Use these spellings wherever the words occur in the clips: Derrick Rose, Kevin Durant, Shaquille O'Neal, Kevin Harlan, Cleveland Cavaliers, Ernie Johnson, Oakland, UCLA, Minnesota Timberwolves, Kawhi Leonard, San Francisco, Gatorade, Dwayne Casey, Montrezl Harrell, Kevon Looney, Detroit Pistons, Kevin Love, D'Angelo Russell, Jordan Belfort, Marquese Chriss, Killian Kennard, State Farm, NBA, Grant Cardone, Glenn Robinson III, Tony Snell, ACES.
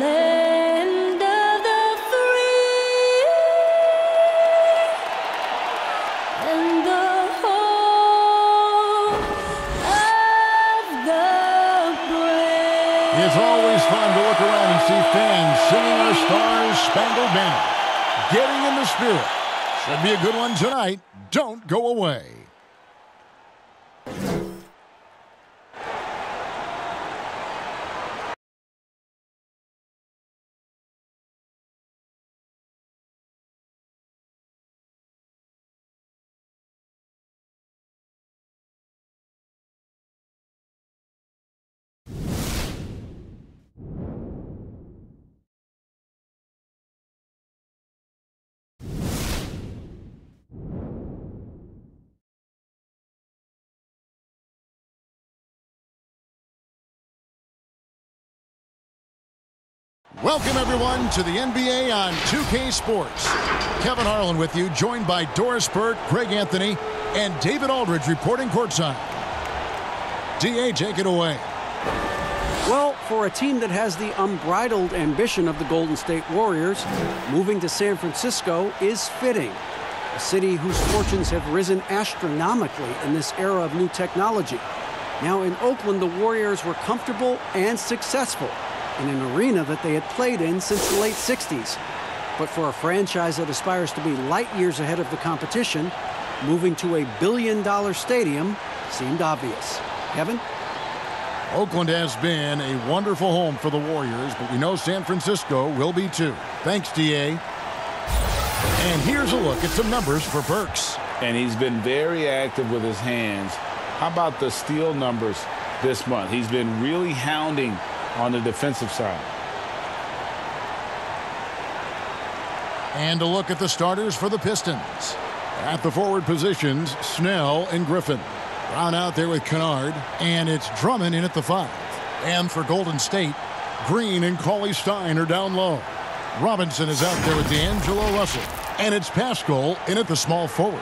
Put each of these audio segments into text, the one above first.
Land of the free and the home of the brave. It's always fun to look around and see fans singing our Star-Spangled Banner, getting in the spirit. Should be a good one tonight. Don't go away. Welcome, everyone, to the NBA on 2K Sports. Kevin Harlan with you, joined by Doris Burke, Greg Anthony, and David Aldridge reporting courtside. D.A., take it away. Well, for a team that has the unbridled ambition of the Golden State Warriors, moving to San Francisco is fitting. A city whose fortunes have risen astronomically in this era of new technology. Now, in Oakland, the Warriors were comfortable and successful in an arena that they had played in since the late 60s. But for a franchise that aspires to be light years ahead of the competition, moving to a billion-dollar stadium seemed obvious. Kevin? Oakland has been a wonderful home for the Warriors, but we know San Francisco will be too. Thanks, D.A. And here's a look at some numbers for Burks. And he's been very active with his hands. How about the steal numbers this month? He's been really hounding on the defensive side. And a look at the starters for the Pistons. At the forward positions, Snell and Griffin. Brown out there with Kennard, and it's Drummond in at the 5. And for Golden State, Green and Cauley-Stein are down low. Robinson is out there with D'Angelo Russell, and it's Pascal in at the small forward.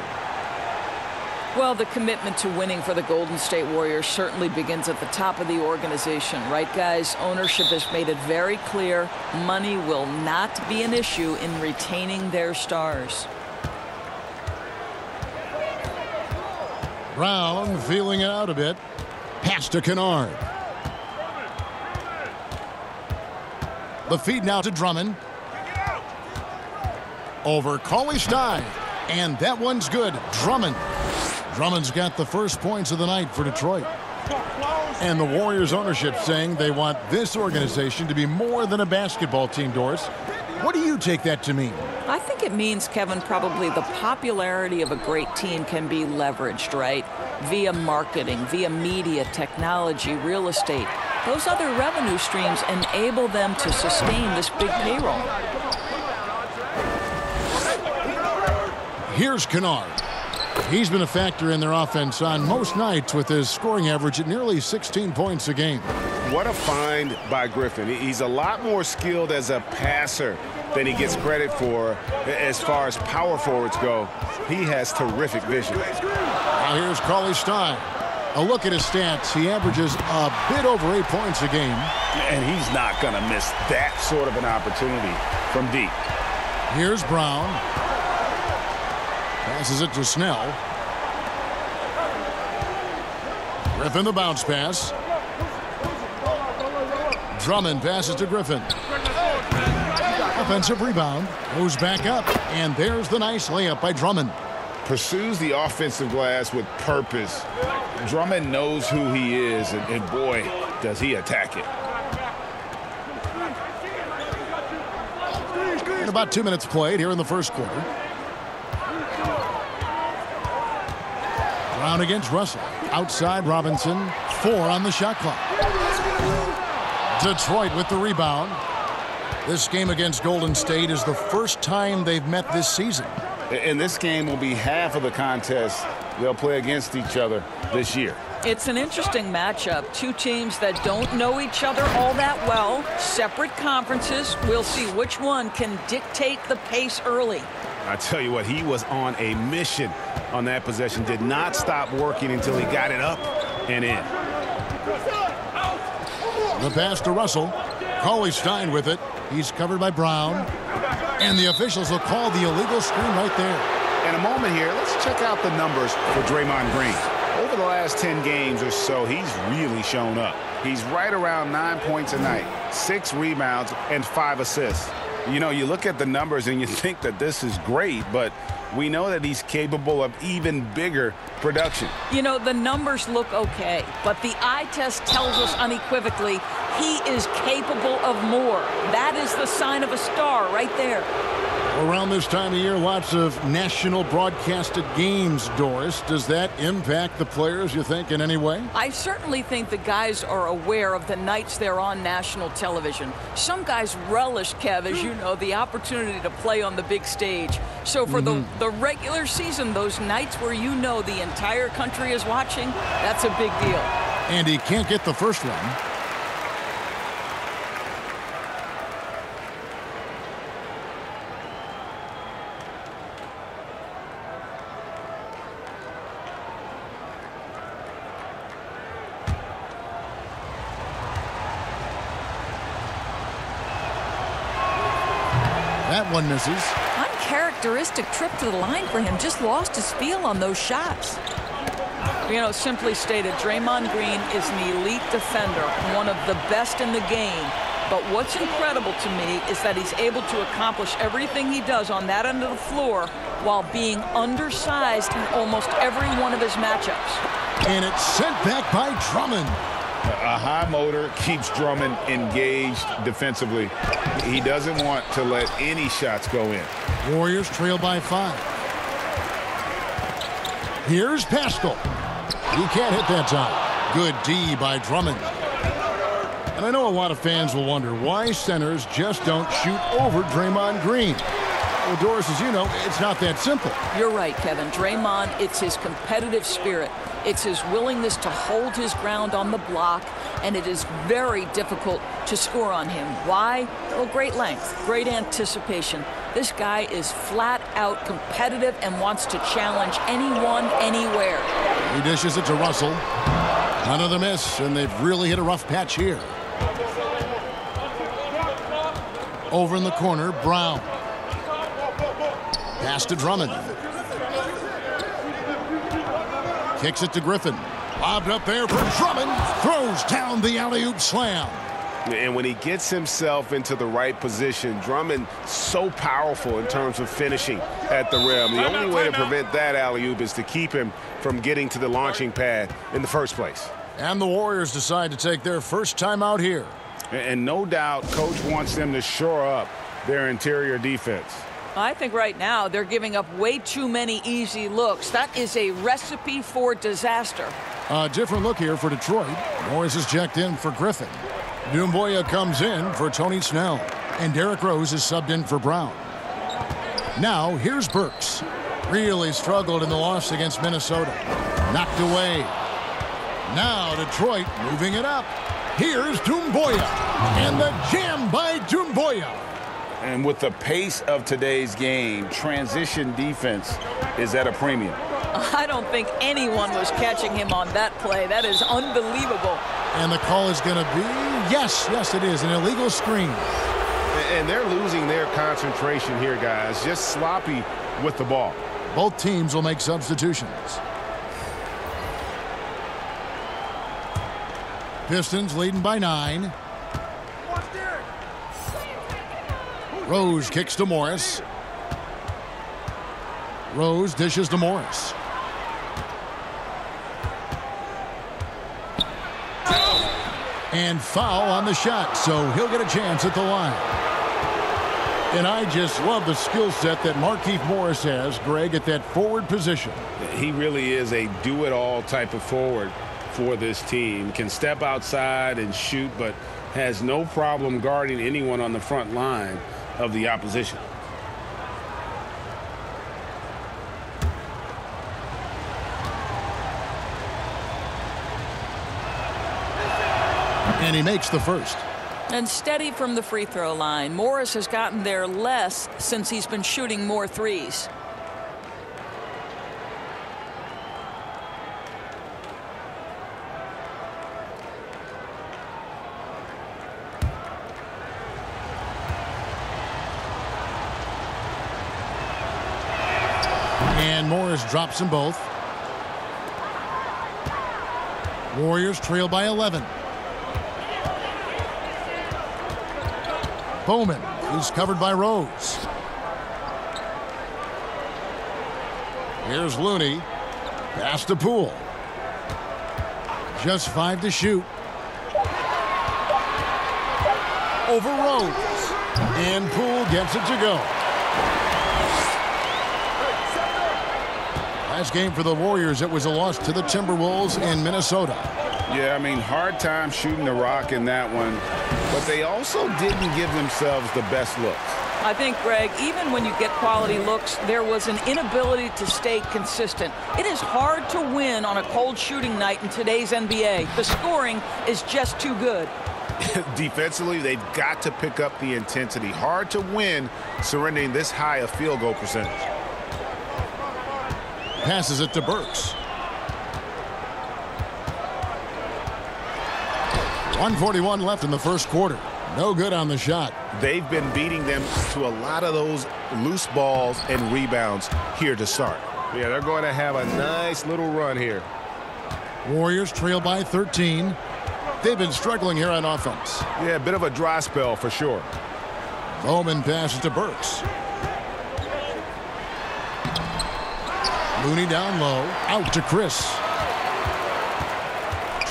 Well, the commitment to winning for the Golden State Warriors certainly begins at the top of the organization, right, guys? Ownership has made it very clear money will not be an issue in retaining their stars. Brown feeling it out a bit. Pass to Kennard. The feed now to Drummond. Over Cauley-Stein. And that one's good. Drummond. Drummond's got the first points of the night for Detroit. And the Warriors ownership saying they want this organization to be more than a basketball team, Doris. What do you take that to mean? I think it means, Kevin, probably the popularity of a great team can be leveraged, right? Via marketing, via media, technology, real estate. Those other revenue streams enable them to sustain this big payroll. Here's Kennard. He's been a factor in their offense on most nights with his scoring average at nearly 16 points a game. What a find by Griffin. He's a lot more skilled as a passer than he gets credit for as far as power forwards go. He has terrific vision. Now here's Cauley-Stein. A look at his stats. He averages a bit over 8 points a game. And he's not going to miss that sort of an opportunity from deep. Here's Brown. Passes it to Snell. Griffin the bounce pass. Drummond passes to Griffin. Offensive rebound. Goes back up. And there's the nice layup by Drummond. Pursues the offensive glass with purpose. Drummond knows who he is, and boy, does he attack it. And about 2 minutes played here in the first quarter. Brown against Russell. Outside Robinson. 4 on the shot clock. Detroit with the rebound. This game against Golden State is the first time they've met this season. And this game will be half of the contest they'll play against each other this year. It's an interesting matchup. Two teams that don't know each other all that well. Separate conferences. We'll see which one can dictate the pace early. I tell you what, he was on a mission on that possession. Did not stop working until he got it up and in. The pass to Russell. Cauley-Stein with it. He's covered by Brown. And the officials will call the illegal screen right there. In a moment here, let's check out the numbers for Draymond Green. Over the last 10 games or so, he's really shown up. He's right around 9 points a night, 6 rebounds, and 5 assists. You know, you look at the numbers and you think that this is great, but we know that he's capable of even bigger production. You know, the numbers look okay, but the eye test tells us unequivocally he is capable of more. That is the sign of a star right there. Around this time of year, lots of national broadcasted games, Doris. Does that impact the players, you think, in any way? I certainly think the guys are aware of the nights they're on national television. Some guys relish, Kev, as you know, the opportunity to play on the big stage. So for the regular season, those nights where you know the entire country is watching, that's a big deal. And he can't get the first one. That one misses. Uncharacteristic trip to the line for him. Just lost his feel on those shots. You know, simply stated, Draymond Green is an elite defender, one of the best in the game. But what's incredible to me is that he's able to accomplish everything he does on that end of the floor while being undersized in almost every one of his matchups. And it's sent back by Drummond. A high motor keeps Drummond engaged defensively. He doesn't want to let any shots go in. Warriors trail by 5. Here's Pascal. He can't hit that time. Good D by Drummond. And I know a lot of fans will wonder why centers just don't shoot over Draymond Green. Well, Doris, as you know, it's not that simple. You're right, Kevin. Draymond, it's his competitive spirit. It's his willingness to hold his ground on the block, and it is very difficult to score on him. Why? Well, great length, great anticipation. This guy is flat-out competitive and wants to challenge anyone, anywhere. He dishes it to Russell. Another miss, and they've really hit a rough patch here. Over in the corner, Brown. Pass to Drummond. Kicks it to Griffin. Lobbed up there for Drummond. Throws down the alley-oop slam. And when he gets himself into the right position, Drummond so powerful in terms of finishing at the rim. The only way to prevent that alley-oop is to keep him from getting to the launching pad in the first place. And the Warriors decide to take their first timeout here. And no doubt, coach wants them to shore up their interior defense. I think right now they're giving up way too many easy looks. That is a recipe for disaster. A different look here for Detroit. Morris is checked in for Griffin. Doumbouya comes in for Tony Snell. And Derrick Rose is subbed in for Brown. Now here's Burks. Really struggled in the loss against Minnesota. Knocked away. Now Detroit moving it up. Here's Doumbouya. And the jam by Doumbouya. And with the pace of today's game, transition defense is at a premium. I don't think anyone was catching him on that play. That is unbelievable. And the call is going to be, yes, it is, an illegal screen. And they're losing their concentration here, guys. Just sloppy with the ball. Both teams will make substitutions. Pistons leading by 9. Rose kicks to Morris. Rose dishes to Morris. And foul on the shot, so he'll get a chance at the line. And I just love the skill set that Markeith Morris has, Greg, at that forward position. He really is a do-it-all type of forward for this team. Can step outside and shoot, but has no problem guarding anyone on the front line of the opposition. And he makes the first. And steady from the free throw line. Morris has gotten there less since he's been shooting more threes. And Morris drops them both. Warriors trail by 11. Bowman is covered by Rose. Here's Looney. Pass to Poole. Just 5 to shoot. Over Rose. And Poole gets it to go. Last game for the Warriors, it was a loss to the Timberwolves in Minnesota. Yeah, I mean, hard time shooting the rock in that one. But they also didn't give themselves the best looks. I think, Greg, even when you get quality looks, there was an inability to stay consistent. It is hard to win on a cold shooting night in today's NBA. The scoring is just too good. Defensively, they've got to pick up the intensity. Hard to win surrendering this high a field goal percentage. Passes it to Burks. 1:41 left in the first quarter. No good on the shot. They've been beating them to a lot of those loose balls and rebounds here to start. Yeah, they're going to have a nice little run here. Warriors trail by 13. They've been struggling here on offense. Yeah, a bit of a dry spell for sure. Bowman passes to Burks. Looney down low, out to Chriss.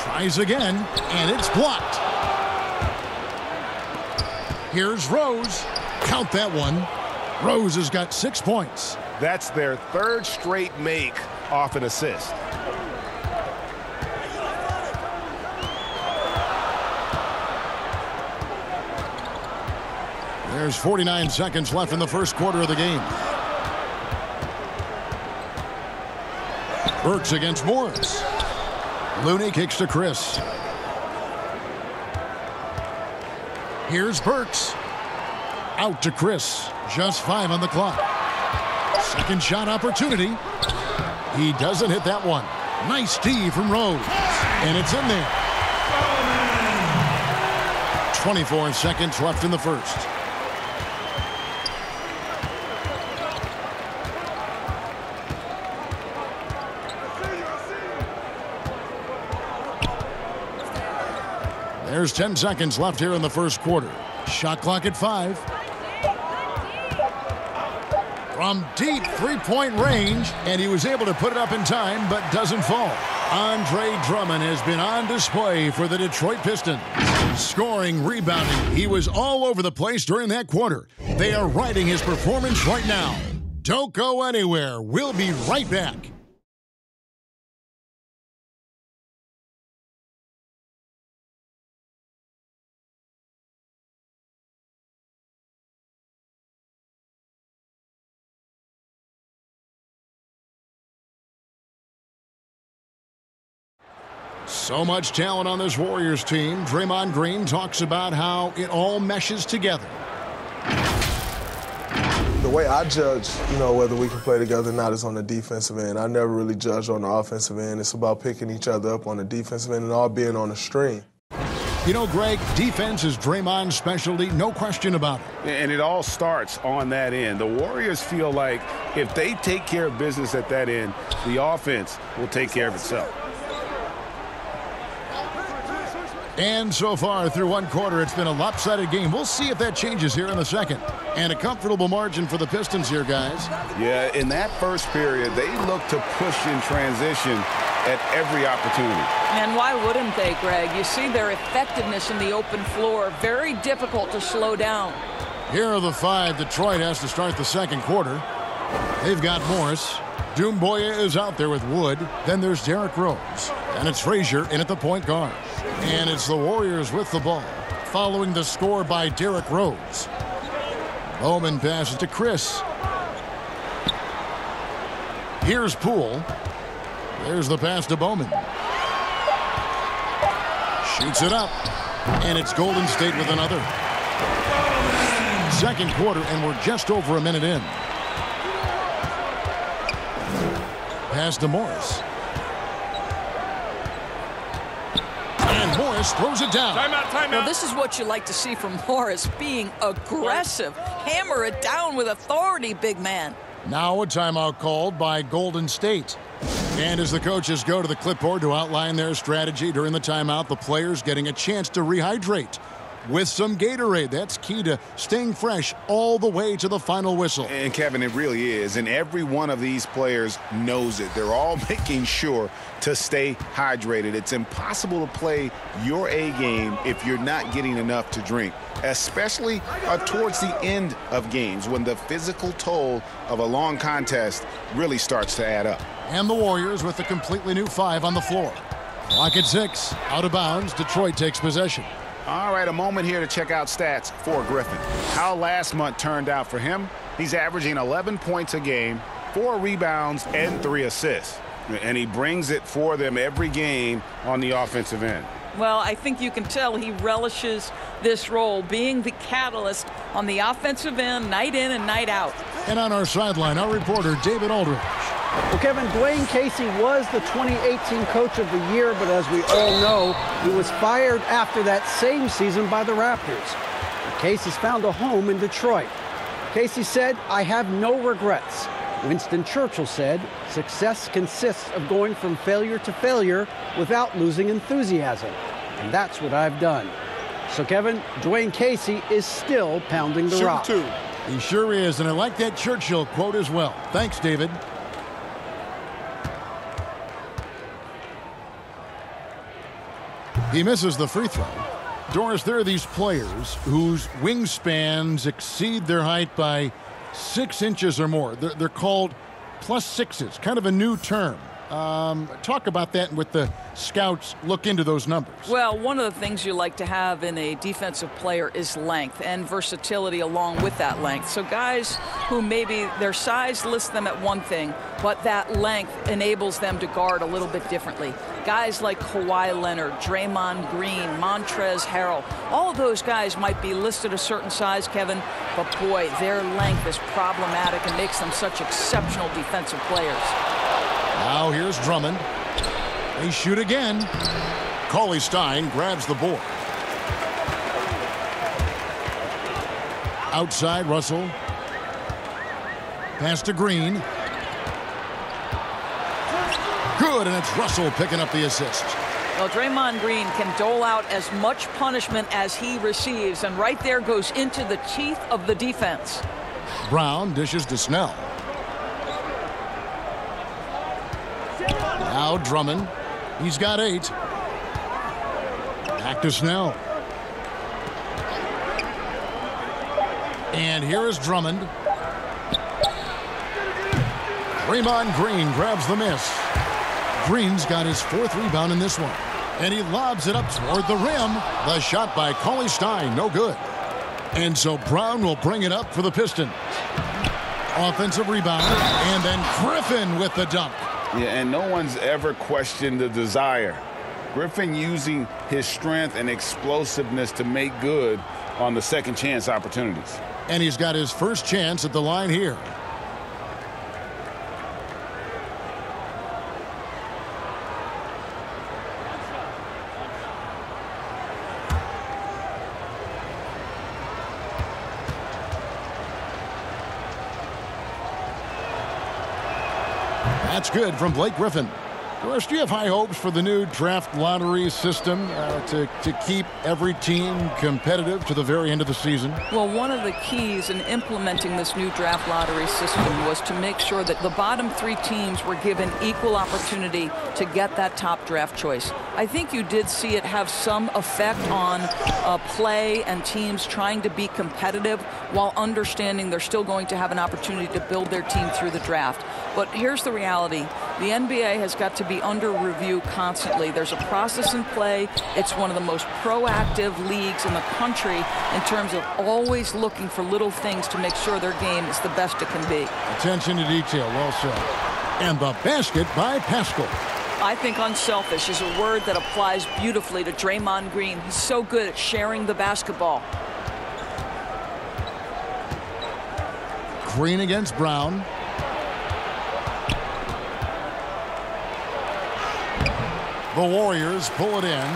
Tries again, and it's blocked. Here's Rose. Count that one. Rose has got 6 points. That's their 3rd straight make off an assist. There's 49 seconds left in the first quarter of the game. Burks against Morris. Looney kicks to Chriss. Here's Burks. Out to Chriss. Just 5 on the clock. Second shot opportunity. He doesn't hit that one. Nice tee from Rose. And it's in there. 24 seconds left in the first. There's 10 seconds left here in the first quarter. Shot clock at 5. From deep three-point range, and he was able to put it up in time, but doesn't fall. Andre Drummond has been on display for the Detroit Pistons. Scoring, rebounding, he was all over the place during that quarter. They are riding his performance right now. Don't go anywhere. We'll be right back. So much talent on this Warriors team. Draymond Green talks about how it all meshes together. The way I judge, you know, whether we can play together or not is on the defensive end. I never really judge on the offensive end. It's about picking each other up on the defensive end and all being on the string. You know, Greg, defense is Draymond's specialty, no question about it. And it all starts on that end. The Warriors feel like if they take care of business at that end, the offense will take care of itself. And so far through one quarter, it's been a lopsided game. We'll see if that changes here in the second. And a comfortable margin for the Pistons here, guys. Yeah, in that first period, they look to push in transition at every opportunity. And why wouldn't they, Greg? You see their effectiveness in the open floor. Very difficult to slow down. Here are the 5 Detroit has to start the second quarter. They've got Morris. Doumbouya is out there with Wood. Then there's Derrick Rose. And it's Frazier in at the point guard. And it's the Warriors with the ball, following the score by Derrick Rose. Bowman passes to Chriss. Here's Poole. There's the pass to Bowman. Shoots it up. And it's Golden State with another. Second quarter, and we're just over a minute in. Pass to Morris. And Morris throws it down. Timeout, timeout. Well, this is what you like to see from Morris, being aggressive. Hammer it down with authority, big man. Now a timeout called by Golden State. And as the coaches go to the clipboard to outline their strategy during the timeout, the players getting a chance to rehydrate with some Gatorade. That's key to staying fresh all the way to the final whistle. And, Kevin, it really is. And every one of these players knows it. They're all making sure to stay hydrated. It's impossible to play your A game if you're not getting enough to drink, especially towards the end of games when the physical toll of a long contest really starts to add up. And the Warriors with a completely new five on the floor. Clock at 6. Out of bounds. Detroit takes possession. All right, a moment here to check out stats for Griffin. How last month turned out for him. He's averaging 11 points a game, 4 rebounds, and 3 assists. And he brings it for them every game on the offensive end. Well, I think you can tell he relishes this role, being the catalyst on the offensive end, night in and night out. And on our sideline, our reporter, David Aldridge. Well, Kevin, Dwayne Casey was the 2018 Coach of the Year, but as we all know, he was fired after that same season by the Raptors. Casey's found a home in Detroit. Casey said, "I have no regrets." Winston Churchill said, "Success consists of going from failure to failure without losing enthusiasm. And that's what I've done." So, Kevin, Dwayne Casey is still pounding the rock. He sure is, and I like that Churchill quote as well. Thanks, David. He misses the free throw. Doris, there are these players whose wingspans exceed their height by 6 inches or more. They're called +6s, kind of a new term. Talk about that with the scouts. Look into those numbers. Well, one of the things you like to have in a defensive player is length and versatility along with that length. So guys who maybe their size lists them at one thing, but that length enables them to guard a little bit differently. Guys like Kawhi Leonard, Draymond Green, Montrezl Harrell, all of those guys might be listed a certain size, Kevin, but boy, their length is problematic and makes them such exceptional defensive players. Now here's Drummond. They shoot again. Cauley-Stein grabs the board. Outside, Russell. Pass to Green. Good, and it's Russell picking up the assist. Well, Draymond Green can dole out as much punishment as he receives, and right there goes into the teeth of the defense. Brown dishes to Snell. Now Drummond. He's got 8. Back to Snell. And here is Drummond. Draymond Green grabs the miss. Green's got his 4th rebound in this one. And he lobs it up toward the rim. The shot by Cauley-Stein, no good. And so Brown will bring it up for the Pistons. Offensive rebound. And then Griffin with the dunk. Yeah, and no one's ever questioned the desire. Griffin using his strength and explosiveness to make good on the second chance opportunities. And he's got his first chance at the line here. That's good from Blake Griffin. Doris, do you have high hopes for the new draft lottery system to keep every team competitive to the very end of the season? Well, one of the keys in implementing this new draft lottery system was to make sure that the bottom 3 teams were given equal opportunity to get that top draft choice. I think you did see it have some effect on play and teams trying to be competitive while understanding they're still going to have an opportunity to build their team through the draft. But here's the reality. The NBA has got to be under review constantly. There's a process in play. It's one of the most proactive leagues in the country in terms of always looking for little things to make sure their game is the best it can be. Attention to detail, well said. And the basket by Pascal. I think unselfish is a word that applies beautifully to Draymond Green. He's so good at sharing the basketball. Green against Brown. The Warriors pull it in.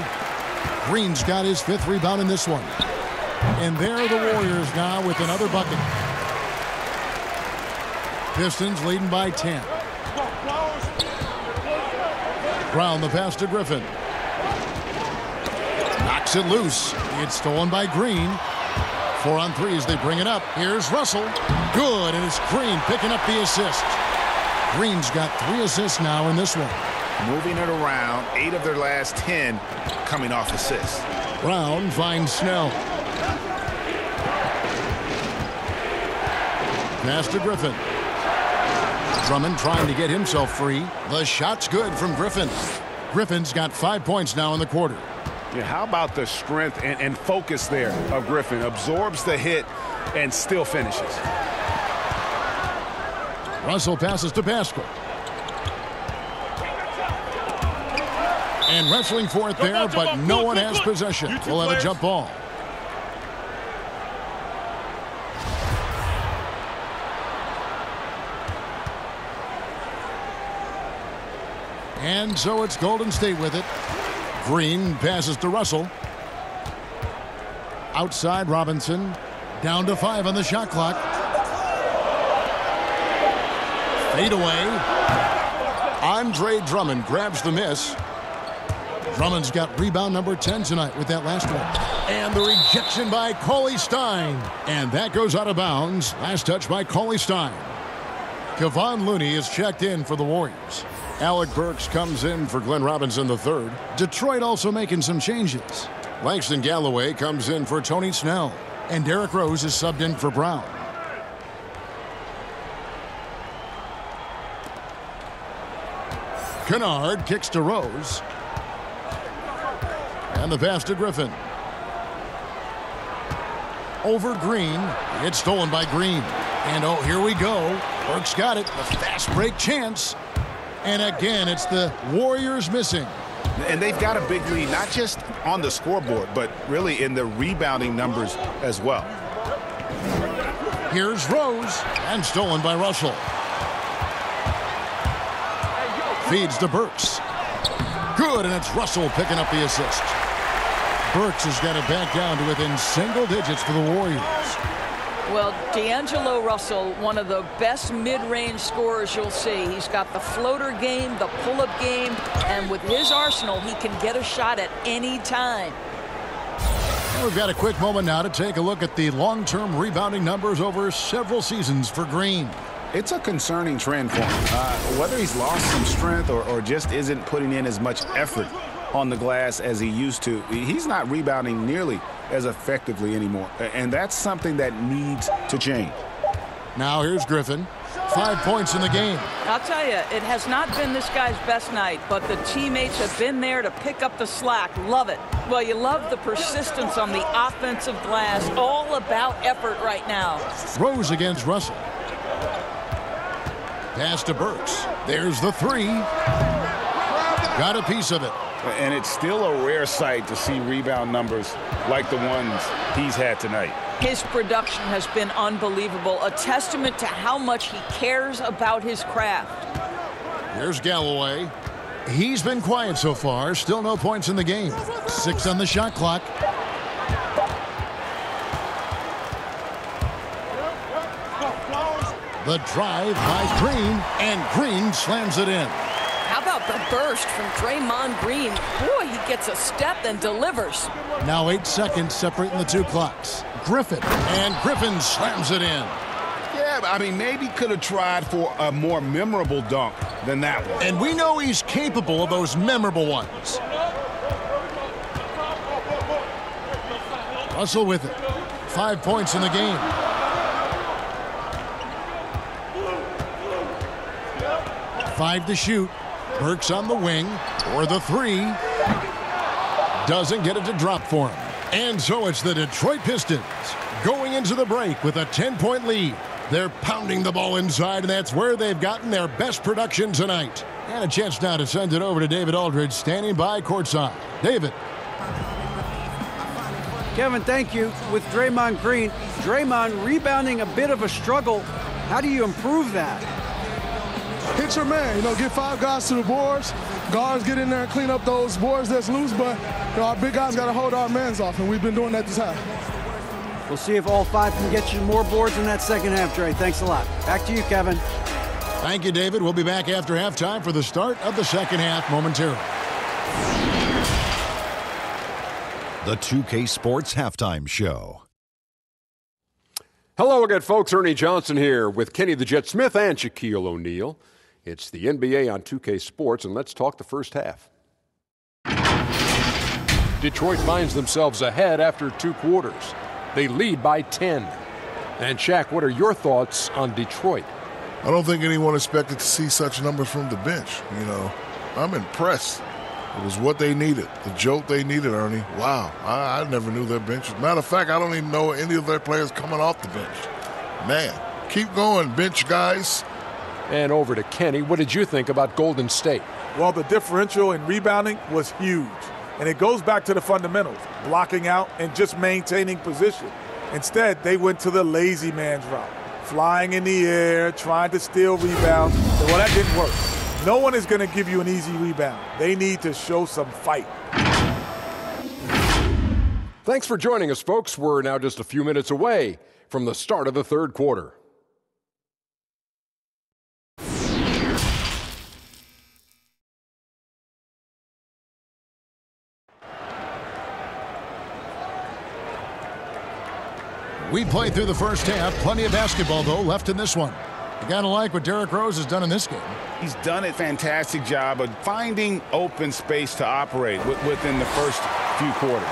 Green's got his 5th rebound in this one. And there are the Warriors now with another bucket. Pistons leading by 10. Brown the pass to Griffin. Knocks it loose. It's stolen by Green. 4-on-3 as they bring it up. Here's Russell. Good, and it's Green picking up the assist. Green's got 3 assists now in this one. Moving it around. 8 of their last 10 coming off assists. Brown finds Snell. Pass to Griffin. Drummond trying to get himself free. The shot's good from Griffin. Griffin's got 5 points now in the quarter. Yeah, how about the strength and focus there of Griffin? Absorbs the hit and still finishes. Russell passes to Pascal. And wrestling for it there, but no one has possession. We'll have a jump ball. And so it's Golden State with it. Green passes to Russell. Outside Robinson. Down to 5 on the shot clock. Fade away. Andre Drummond grabs the miss. Drummond's got rebound number 10 tonight with that last one. And the rejection by Cauley-Stein. And that goes out of bounds. Last touch by Cauley-Stein. Kevon Looney is checked in for the Warriors. Alec Burks comes in for Glenn Robinson III. Detroit also making some changes. Langston Galloway comes in for Tony Snell. And Derrick Rose is subbed in for Brown. Kennard kicks to Rose. And the pass to Griffin. Over Green. It's stolen by Green. And, oh, here we go. Burks got it. A fast break chance. And again, it's the Warriors missing. And they've got a big lead, not just on the scoreboard, but really in the rebounding numbers as well. Here's Rose. And stolen by Russell. Feeds to Burks. Good, and it's Russell picking up the assist. Burks has got it back down to within single digits for the Warriors. Well, D'Angelo Russell, one of the best mid-range scorers you'll see. He's got the floater game, the pull-up game, and with his arsenal, he can get a shot at any time. And we've got a quick moment now to take a look at the long-term rebounding numbers over several seasons for Green. It's a concerning trend for him. Whether he's lost some strength or just isn't putting in as much effort on the glass as he used to, he's not rebounding nearly as effectively anymore. And that's something that needs to change. Now here's Griffin. 5 points in the game. I'll tell you, it has not been this guy's best night, but the teammates have been there to pick up the slack. Love it. Well, you love the persistence on the offensive glass. All about effort right now. Rose against Russell. Pass to Burks. There's the 3. Got a piece of it. And it's still a rare sight to see rebound numbers like the ones he's had tonight. His production has been unbelievable, a testament to how much he cares about his craft. Here's Galloway. He's been quiet so far. Still no points in the game. 6 on the shot clock. The drive by Green, and Green slams it in. How about the burst from Draymond Green? Boy, he gets a step and delivers. Now 8 seconds separating the 2 clocks. Griffin, and Griffin slams it in. Yeah, I mean, maybe could have tried for a more memorable dunk than that one. And we know he's capable of those memorable ones. Russell with it. 5 points in the game. Five to shoot. Burks on the wing for the 3. Doesn't get it to drop for him. And so it's the Detroit Pistons going into the break with a 10-point lead. They're pounding the ball inside, and that's where they've gotten their best production tonight. And a chance now to send it over to David Aldridge, standing by courtside. David. Kevin, thank you. With Draymond Green, Draymond rebounding a bit of a struggle. How do you improve that? Hit your man, you know, get 5 guys to the boards. Guards get in there and clean up those boards that's loose, but you know, our big guys got to hold our mans off, and we've been doing that this half. We'll see if all five can get you more boards in that second half, Dre. Thanks a lot. Back to you, Kevin. Thank you, David. We'll be back after halftime for the start of the second half momentarily. The 2K Sports Halftime Show. Hello again, folks. Ernie Johnson here with Kenny the Jet Smith and Shaquille O'Neal. It's the NBA on 2K Sports, and let's talk the first half. Detroit finds themselves ahead after two quarters. They lead by 10. And, Shaq, what are your thoughts on Detroit? I don't think anyone expected to see such numbers from the bench. You know, I'm impressed. It was what they needed, the jolt they needed, Ernie. Wow, I never knew their bench. As a matter of fact, I don't even know any of their players coming off the bench. Man, keep going, bench guys. And over to Kenny. What did you think about Golden State? Well, the differential in rebounding was huge. And it goes back to the fundamentals, blocking out and just maintaining position. Instead, they went to the lazy man's route, flying in the air, trying to steal rebounds. Well, that didn't work. No one is going to give you an easy rebound. They need to show some fight. Thanks for joining us, folks. We're now just a few minutes away from the start of the third quarter. We played through the first half. Plenty of basketball, though, left in this one. You got to like what Derrick Rose has done in this game. He's done a fantastic job of finding open space to operate within the first few quarters.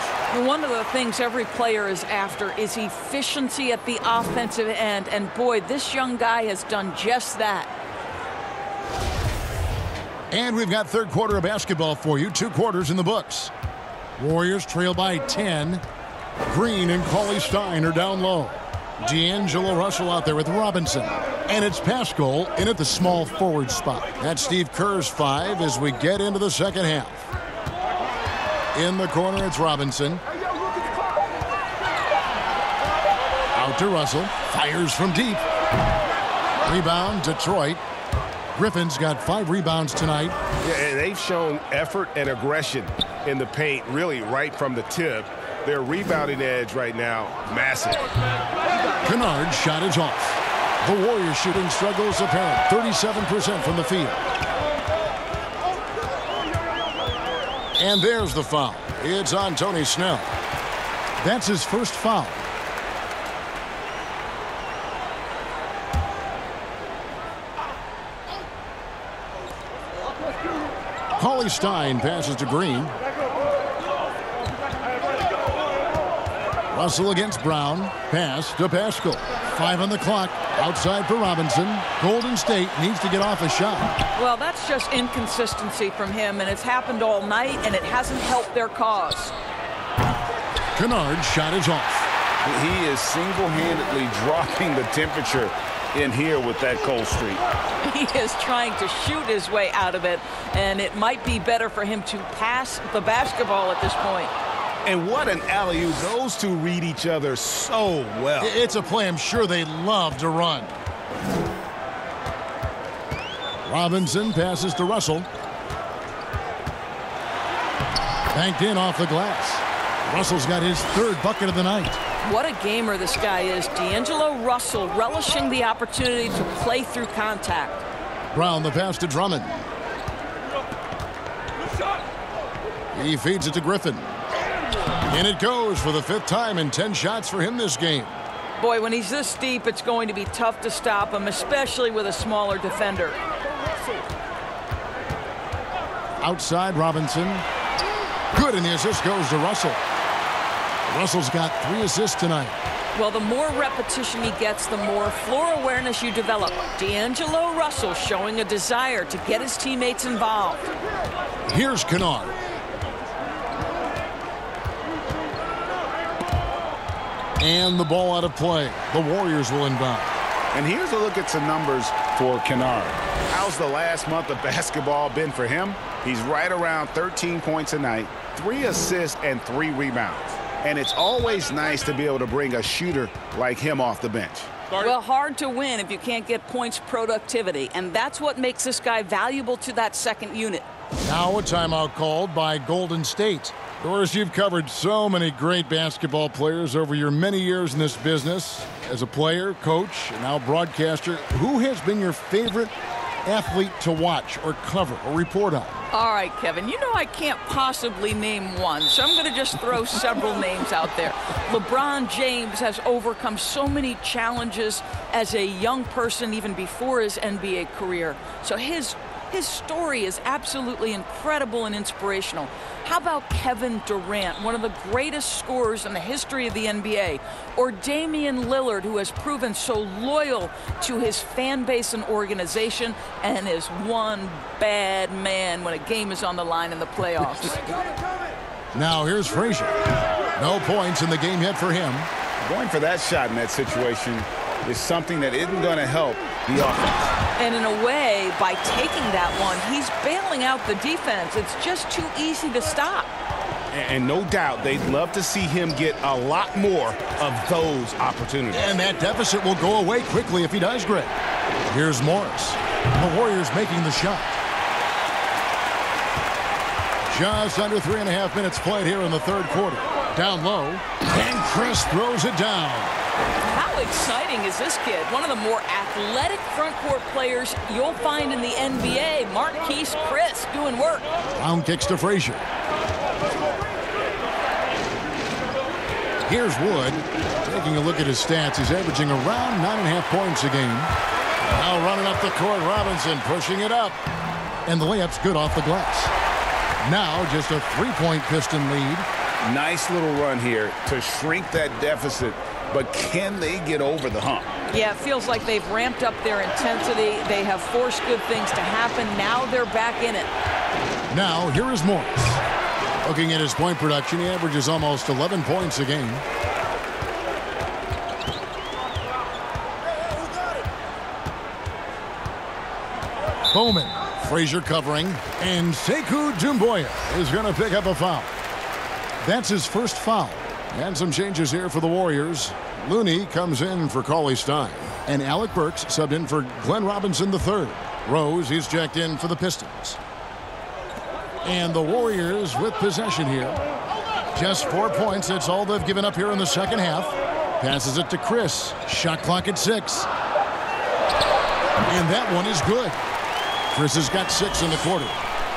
One of the things every player is after is efficiency at the offensive end. And, boy, this young guy has done just that. And we've got third quarter of basketball for you. Two quarters in the books. Warriors trail by 10. Green and Cauley-Stein are down low. D'Angelo Russell out there with Robinson. And it's Pascal in at the small forward spot. That's Steve Kerr's five as we get into the second half. In the corner, it's Robinson. Out to Russell. Fires from deep. Rebound, Detroit. Griffin's got 5 rebounds tonight. Yeah, and they've shown effort and aggression in the paint, really right from the tip. Their rebounding edge right now, massive. Kennard's shot is off. The Warriors shooting struggles apparent, 37% from the field. And there's the foul. It's on Tony Snell. That's his first foul. Cauley-Stein passes to Green. Russell against Brown. Pass to Pascal. 5 on the clock. Outside for Robinson. Golden State needs to get off a shot. Well, that's just inconsistency from him, and it's happened all night, and it hasn't helped their cause. Kennard's shot is off. He is single-handedly dropping the temperature in here with that cold streak. He is trying to shoot his way out of it, and it might be better for him to pass the basketball at this point. And what an alley-oop. Those two read each other so well. It's a play I'm sure they love to run. Robinson passes to Russell. Banked in off the glass. Russell's got his 3rd bucket of the night. What a gamer this guy is. D'Angelo Russell relishing the opportunity to play through contact. Brown the pass to Drummond. He feeds it to Griffin. And it goes for the 5th time and 10 shots for him this game. Boy, when he's this deep, it's going to be tough to stop him, especially with a smaller defender. Outside Robinson. Good, and the assist goes to Russell. Russell's got 3 assists tonight. Well, the more repetition he gets, the more floor awareness you develop. D'Angelo Russell showing a desire to get his teammates involved. Here's Kennard. And the ball out of play. The Warriors will inbound. And here's a look at some numbers for Kennard. How's the last month of basketball been for him? He's right around 13 points a night, 3 assists, and 3 rebounds. And it's always nice to be able to bring a shooter like him off the bench. Well, hard to win if you can't get points productivity, and that's what makes this guy valuable to that second unit. Now a timeout called by Golden State. Doris, you've covered so many great basketball players over your many years in this business as a player, coach, and now broadcaster. Who has been your favorite athlete to watch or cover or report on? All right, Kevin, you know I can't possibly name one, so I'm going to just throw several names out there. LeBron James has overcome so many challenges as a young person, even before his NBA career. So his story is absolutely incredible and inspirational. How about Kevin Durant, one of the greatest scorers in the history of the NBA, or Damian Lillard, who has proven so loyal to his fan base and organization and is one bad man when a game is on the line in the playoffs. Now here's Frazier. No points in the game yet for him. Going for that shot in that situation is something that isn't going to help the offense. And in a way, by taking that one, he's bailing out the defense. It's just too easy to stop. And no doubt, they'd love to see him get a lot more of those opportunities. And that deficit will go away quickly if he does, Greg. Here's Morris. The Warriors making the shot. Just under 3.5 minutes played here in the third quarter. Down low, and Chriss throws it down. How exciting is this kid? One of the more athletic front court players you'll find in the NBA. Marquese Chriss doing work. Round kicks to Frazier. Here's Wood. Taking a look at his stats, he's averaging around 9.5 points a game. Now running up the court, Robinson pushing it up. And the layup's good off the glass. Now just a three-point Piston lead. Nice little run here to shrink that deficit. But can they get over the hump? Yeah, it feels like they've ramped up their intensity. They have forced good things to happen. Now they're back in it. Now, here is Morris. Looking at his point production, he averages almost 11 points a game. Bowman, Frazier covering, and Sekou Doumbouya is going to pick up a foul. That's his first foul. And some changes here for the Warriors. Looney comes in for Cauley-Stein. And Alec Burks subbed in for Glenn Robinson III. Rose, he's checked in for the Pistons. And the Warriors with possession here. Just 4 points. That's all they've given up here in the second half. Passes it to Chriss. Shot clock at 6. And that one is good. Chriss has got 6 in the quarter.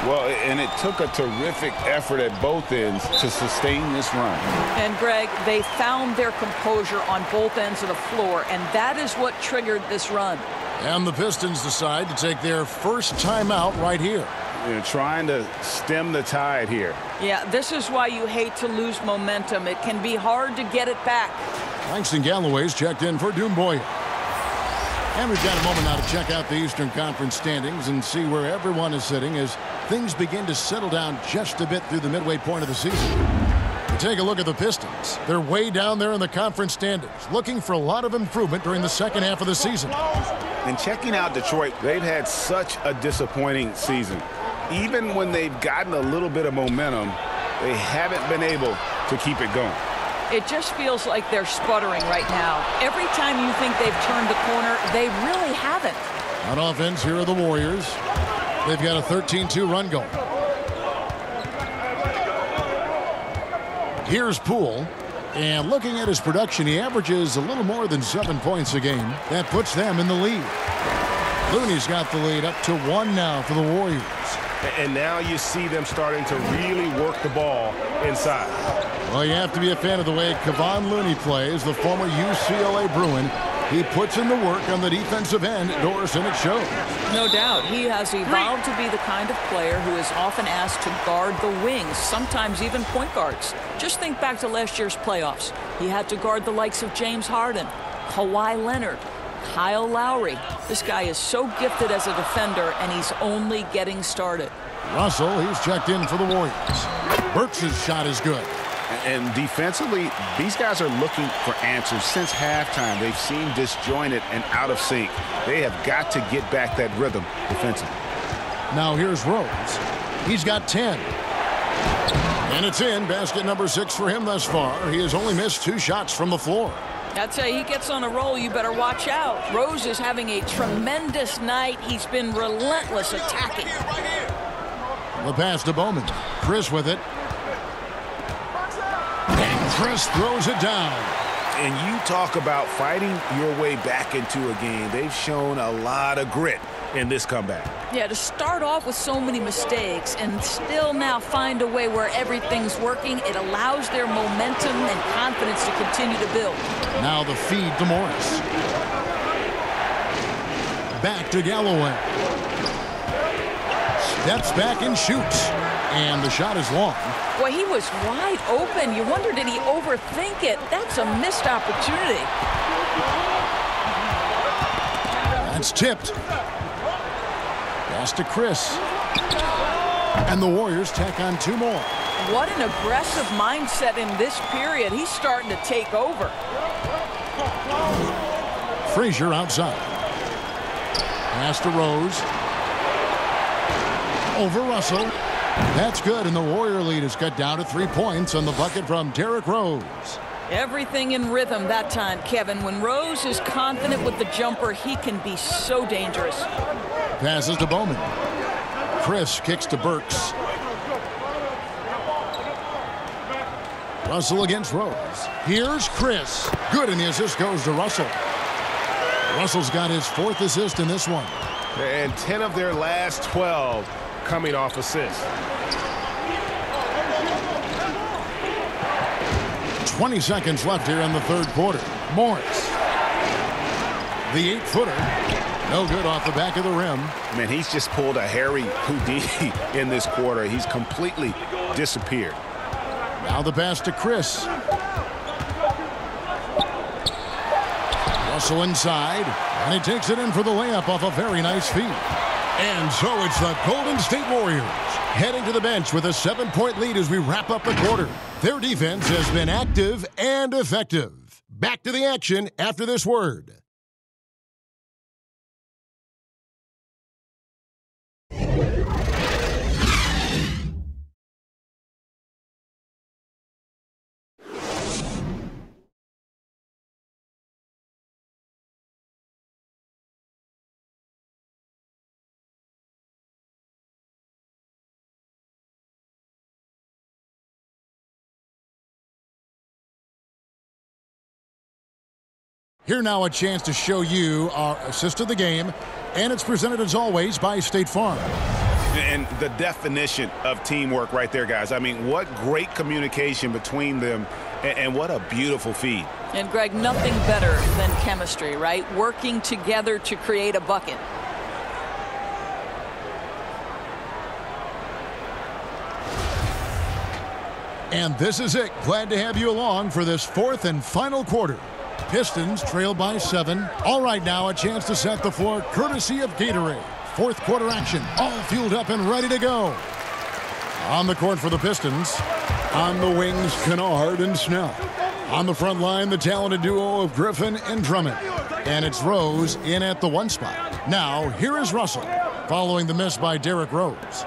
Well, and it took a terrific effort at both ends to sustain this run. And, Greg, they found their composure on both ends of the floor, and that is what triggered this run. And the Pistons decide to take their first timeout right here. They're trying to stem the tide here. Yeah, this is why you hate to lose momentum. It can be hard to get it back. Langston Galloway's checked in for Doumbouya. And we've got a moment now to check out the Eastern Conference standings and see where everyone is sitting as things begin to settle down just a bit through the midway point of the season. We take a look at the Pistons. They're way down there in the conference standings, looking for a lot of improvement during the second half of the season. And checking out Detroit, they've had such a disappointing season. Even when they've gotten a little bit of momentum, they haven't been able to keep it going. It just feels like they're sputtering right now. Every time you think they've turned the corner, they really haven't. On offense, here are the Warriors. They've got a 13-2 run goal. Here's Poole. And looking at his production, he averages a little more than 7 points a game. That puts them in the lead. Looney's got the lead up to 1 now for the Warriors. And now you see them starting to really work the ball inside. Well, you have to be a fan of the way Kevon Looney plays, the former UCLA Bruin. He puts in the work on the defensive end, Doris, and it shows. No doubt. He has evolved to be the kind of player who is often asked to guard the wings, sometimes even point guards. Just think back to last year's playoffs. He had to guard the likes of James Harden, Kawhi Leonard, Kyle Lowry. This guy is so gifted as a defender, and he's only getting started. Russell, he's checked in for the Warriors. Burks' shot is good. And defensively, these guys are looking for answers. Since halftime, they've seemed disjointed and out of sync. They have got to get back that rhythm defensively. Now here's Rose. He's got 10. And it's in. Basket number 6 for him thus far. He has only missed 2 shots from the floor. I'd say he gets on a roll. You better watch out. Rose is having a tremendous night. He's been relentless attacking. The pass to Bowman. Chriss with it. Chriss throws it down. And you talk about fighting your way back into a game. They've shown a lot of grit in this comeback. Yeah, to start off with so many mistakes and still now find a way where everything's working, it allows their momentum and confidence to continue to build. Now the feed to Morris. Back to Galloway. Steps back and shoots. And the shot is long. Well, he was wide open. You wonder, did he overthink it? That's a missed opportunity. That's tipped. Pass to Chriss. And the Warriors tack on two more. What an aggressive mindset in this period. He's starting to take over. Frazier outside. Pass to Rose. Over Russell. That's good, and the Warrior lead is cut down to 3 points on the bucket from Derrick Rose. Everything in rhythm that time, Kevin. When Rose is confident with the jumper, he can be so dangerous. Passes to Bowman. Chriss kicks to Burks. Russell against Rose. Here's Chriss. Good, and the assist goes to Russell. Russell's got his fourth assist in this one. And 10 of their last 12. Coming off assist. 20 seconds left here in the third quarter. Morris. The 8-footer. No good off the back of the rim. Man, he's just pulled a Harry Houdini in this quarter. He's completely disappeared. Now the pass to Chriss. Russell inside. And he takes it in for the layup off a very nice feed. And so it's the Golden State Warriors heading to the bench with a 7-point lead as we wrap up the quarter. Their defense has been active and effective. Back to the action after this word. Here now a chance to show you our assist of the game, and it's presented as always by State Farm. And the definition of teamwork right there, guys. I mean, what great communication between them, and what a beautiful feed. And, Greg, nothing better than chemistry, right? Working together to create a bucket. And this is it. Glad to have you along for this fourth and final quarter. Pistons trail by 7. All right, now a chance to set the floor courtesy of Gatorade. Fourth quarter action, all fueled up and ready to go. On the court for the Pistons. On the wings, Kennard and Snell. On the front line, the talented duo of Griffin and Drummond. And it's Rose in at the one spot. Now, here is Russell, following the miss by Derrick Rose.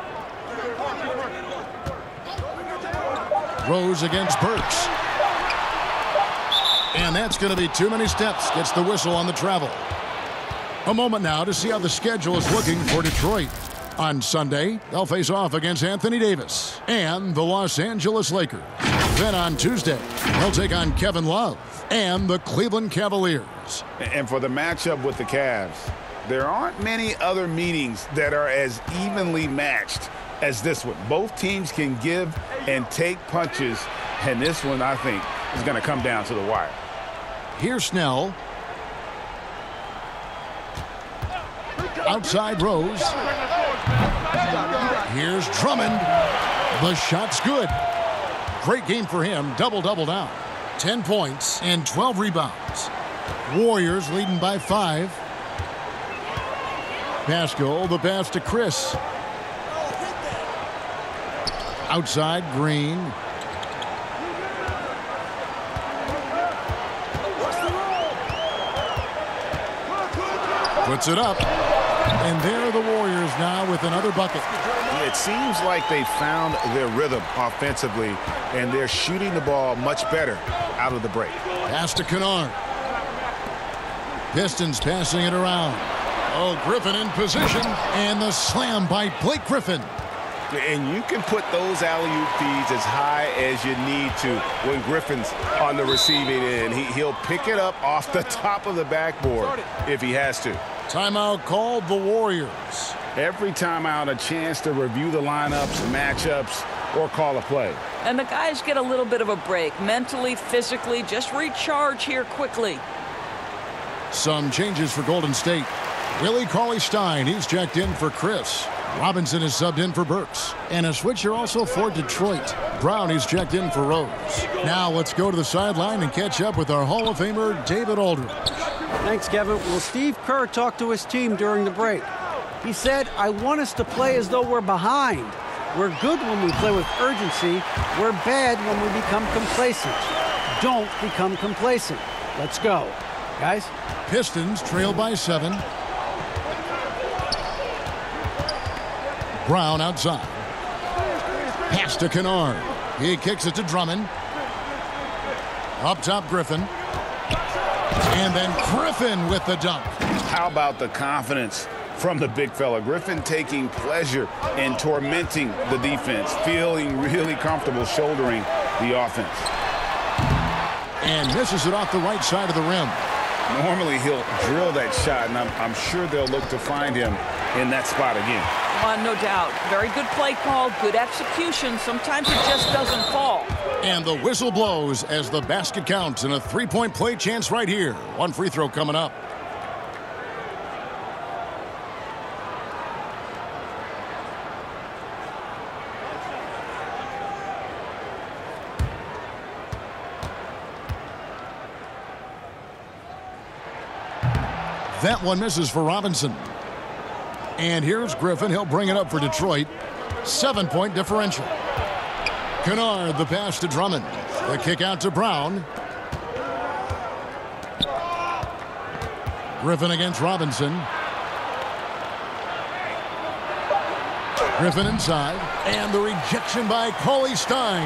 Rose against Burks. And that's going to be too many steps. Gets the whistle on the travel. A moment now to see how the schedule is looking for Detroit. On Sunday, they'll face off against Anthony Davis and the Los Angeles Lakers. Then on Tuesday, they'll take on Kevin Love and the Cleveland Cavaliers. And for the matchup with the Cavs, there aren't many other meetings that are as evenly matched as this one. Both teams can give and take punches, and this one, I think, is going to come down to the wire. Here's Snell. Outside Rose. Here's Drummond. The shot's good. Great game for him. Double-double down. 10 points and 12 rebounds. Warriors leading by 5. Pascal, the pass to Chriss. Outside Green. Puts it up, and there are the Warriors now with another bucket. It seems like they found their rhythm offensively, and they're shooting the ball much better out of the break. Pass to Kennard. Pistons passing it around. Oh, Griffin in position, and the slam by Blake Griffin. And you can put those alley-oop feeds as high as you need to when Griffin's on the receiving end. He'll pick it up off the top of the backboard if he has to. Timeout called the Warriors. Every timeout, a chance to review the lineups, matchups, or call a play. And the guys get a little bit of a break, mentally, physically, just recharge here quickly. Some changes for Golden State. Willie Cauley-Stein, he's checked in for Chriss. Robinson is subbed in for Burks. And a switcher also for Detroit. Brown is checked in for Rose. Now let's go to the sideline and catch up with our Hall of Famer, David Aldridge. Thanks, Kevin. Well, Steve Kerr talked to his team during the break. He said, I want us to play as though we're behind. We're good when we play with urgency. We're bad when we become complacent. Don't become complacent. Let's go. Guys? Pistons trail by 7. Brown outside. Pass to Kennard. He kicks it to Drummond. Up top, Griffin. And then Griffin with the dunk. How about the confidence from the big fella? Griffin taking pleasure in tormenting the defense, feeling really comfortable shouldering the offense. And misses it off the right side of the rim. Normally, he'll drill that shot, and I'm sure they'll look to find him in that spot again. No doubt. Very good play call, good execution. Sometimes it just doesn't fall. And the whistle blows as the basket counts and a three-point play chance right here. One free throw coming up. That one misses for Robinson. And here's Griffin. He'll bring it up for Detroit. 7-point differential. Kennard, the pass to Drummond. The kick out to Brown. Griffin against Robinson. Griffin inside. And the rejection by Cauley-Stein.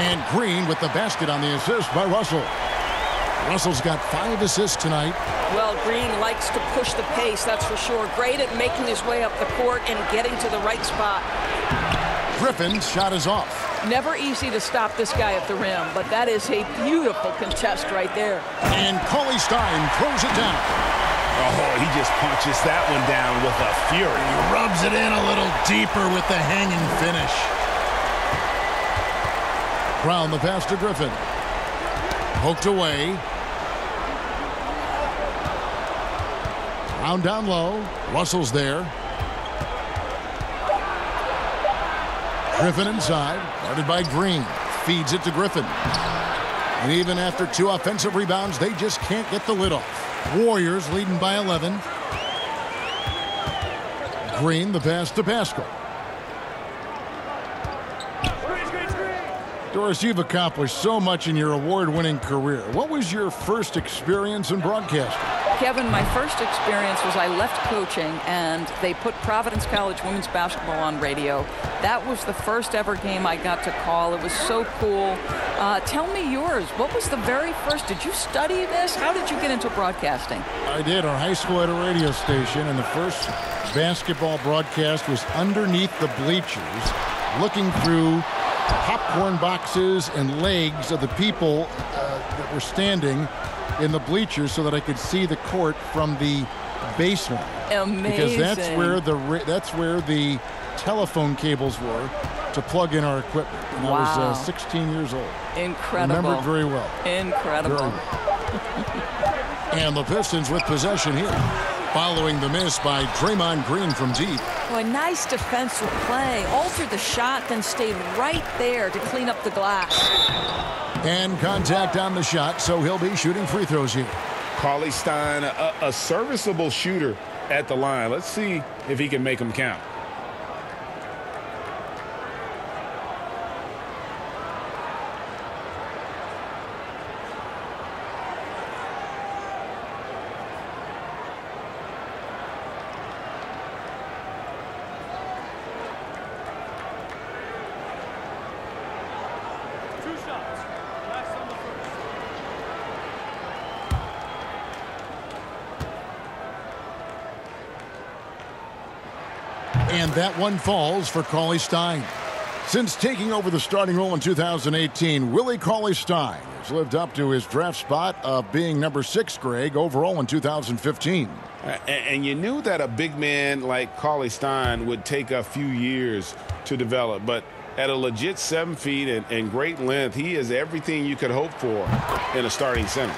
And Green with the basket on the assist by Russell. Russell's got 5 assists tonight. Well, Green likes to push the pace, that's for sure. Great at making his way up the court and getting to the right spot. Griffin's shot is off. Never easy to stop this guy at the rim, but that is a beautiful contest right there. And Cauley-Stein throws it down. Oh, he just punches that one down with a fury. He rubs it in a little deeper with the hanging finish. Brown the pass to Griffin. Poked away. Round down low. Russell's there. Griffin inside. Guarded by Green. Feeds it to Griffin. And even after 2 offensive rebounds, they just can't get the lid off. Warriors leading by 11. Green the pass to Pascal. Doris, you've accomplished so much in your award-winning career. What was your first experience in broadcasting? Kevin, my first experience was I left coaching, and they put Providence College women's basketball on radio. That was the first ever game I got to call. It was so cool. Tell me yours. What was the very first? Did you study this? How did you get into broadcasting? I did. Our high school had a radio station, and the first basketball broadcast was underneath the bleachers, looking through popcorn boxes and legs of the people that were standing in the bleachers so that I could see the court from the basement. Amazing. Because that's where the telephone cables were to plug in our equipment. And wow. I was 16 years old. Incredible. Remember it very well. Incredible. Very well. And the Pistons with possession here. Following the miss by Draymond Green from deep. Oh, a nice defensive play. Altered the shot, then stayed right there to clean up the glass. And contact on the shot, so he'll be shooting free throws here. Cauley-Stein, a serviceable shooter at the line. Let's see if he can make them count. And that one falls for Cauley-Stein. Since taking over the starting role in 2018, Willie Cauley-Stein has lived up to his draft spot of being number 6, Greg, overall in 2015. And you knew that a big man like Cauley-Stein would take a few years to develop, but at a legit 7 feet and great length, he is everything you could hope for in a starting center.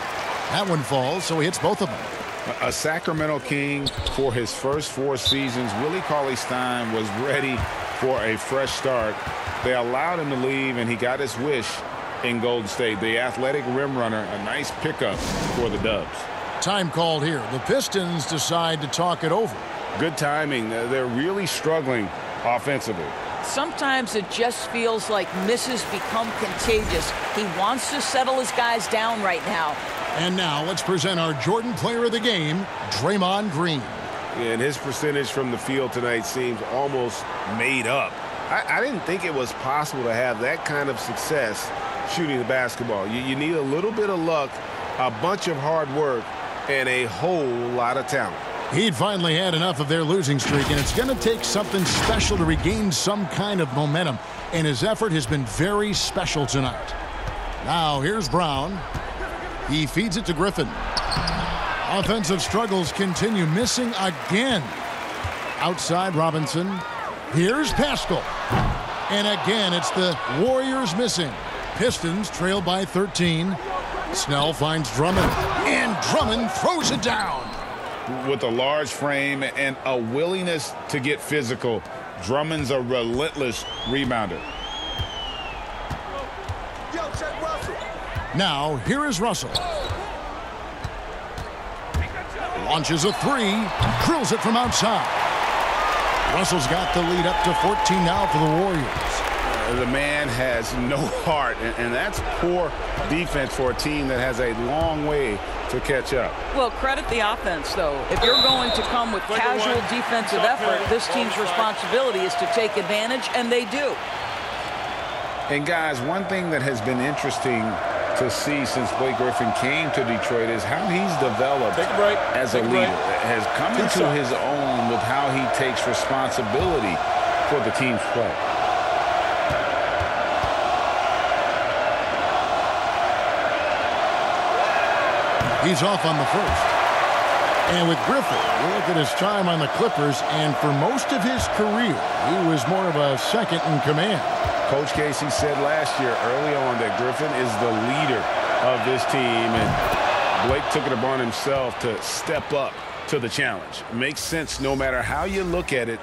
That one falls, so he hits both of them. A Sacramento King for his first 4 seasons, Willie Cauley-Stein was ready for a fresh start. They allowed him to leave, and he got his wish in Golden State. The athletic rim runner, a nice pickup for the Dubs. Time called here. The Pistons decide to talk it over. Good timing. They're really struggling offensively. Sometimes it just feels like misses become contagious. He wants to settle his guys down right now. And now let's present our Jordan player of the game, Draymond Green. And his percentage from the field tonight seems almost made up. I didn't think it was possible to have that kind of success shooting the basketball. You need a little bit of luck, a bunch of hard work, and a whole lot of talent. He'd finally had enough of their losing streak, and it's going to take something special to regain some kind of momentum. And his effort has been very special tonight. Now here's Brown. He feeds it to Griffin. Offensive struggles continue, missing again. Outside Robinson. Here's Pascal. And again, it's the Warriors missing. Pistons trail by 13. Snell finds Drummond. And Drummond throws it down. With a large frame and a willingness to get physical, Drummond's a relentless rebounder. Now, here is Russell. Launches a three, drills it from outside. Russell's got the lead up to 14 now for the Warriors. The man has no heart, and that's poor defense for a team that has a long way to catch up. Well, credit the offense, though. If you're going to come with casual defensive effort, this team's responsibility is to take advantage, and they do. And, guys, one thing that has been interesting to see since Blake Griffin came to Detroit is how he's developed as a leader, has come into his own with how he takes responsibility for the team's play. He's off on the first. And with Griffin, you look at his time on the Clippers, and for most of his career, he was more of a second in command. Coach Casey said last year early on that Griffin is the leader of this team, and Blake took it upon himself to step up to the challenge. Makes sense no matter how you look at it.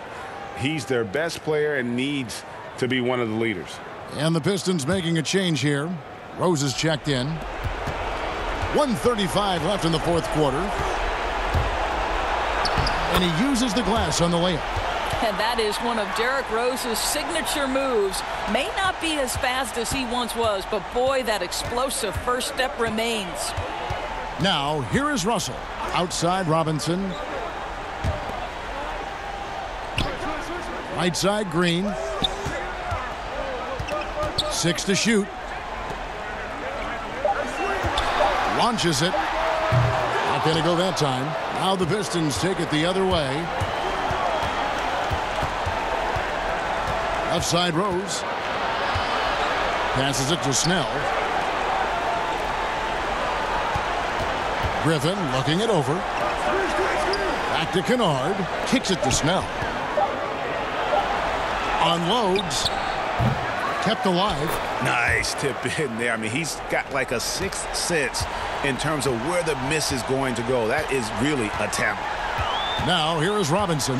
He's their best player and needs to be one of the leaders. And the Pistons making a change here. Rose is checked in. 1:35 left in the fourth quarter. And he uses the glass on the layup. And that is one of Derrick Rose's signature moves. May not be as fast as he once was, but boy, that explosive first step remains. Now, here is Russell. Outside Robinson. Right side Green. 6 to shoot. Launches it. Not going to go that time. Now the Pistons take it the other way. Left side Rose. Passes it to Snell. Griffin looking it over. Back to Kennard. Kicks it to Snell. Unloads. Kept alive. Nice tip in there. I mean, he's got like a sixth sense in terms of where the miss is going to go. That is really a talent. Now, here is Robinson.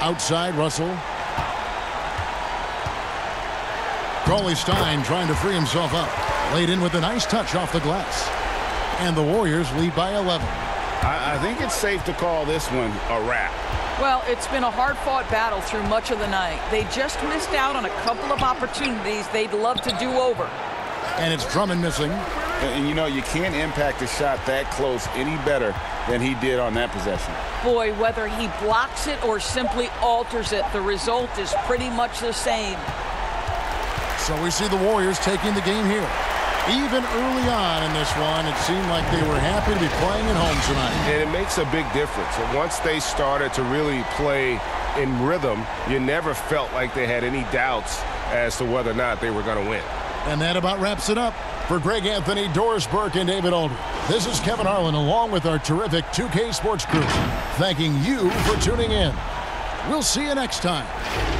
Outside Russell. Cauley-Stein trying to free himself up. Laid in with a nice touch off the glass. And the Warriors lead by 11. I think it's safe to call this one a wrap. Well, it's been a hard-fought battle through much of the night. They just missed out on a couple of opportunities they'd love to do over. And it's Drummond missing. And, you know, you can't impact a shot that close any better than he did on that possession. Boy, whether he blocks it or simply alters it, the result is pretty much the same. So we see the Warriors taking the game here. even early on in this one, it seemed like they were happy to be playing at home tonight. And it makes a big difference. Once they started to really play in rhythm, you never felt like they had any doubts as to whether or not they were going to win. And that about wraps it up. For Greg Anthony, Doris Burke, and David Aldridge, this is Kevin Harlan along with our terrific 2K Sports crew, thanking you for tuning in. We'll see you next time.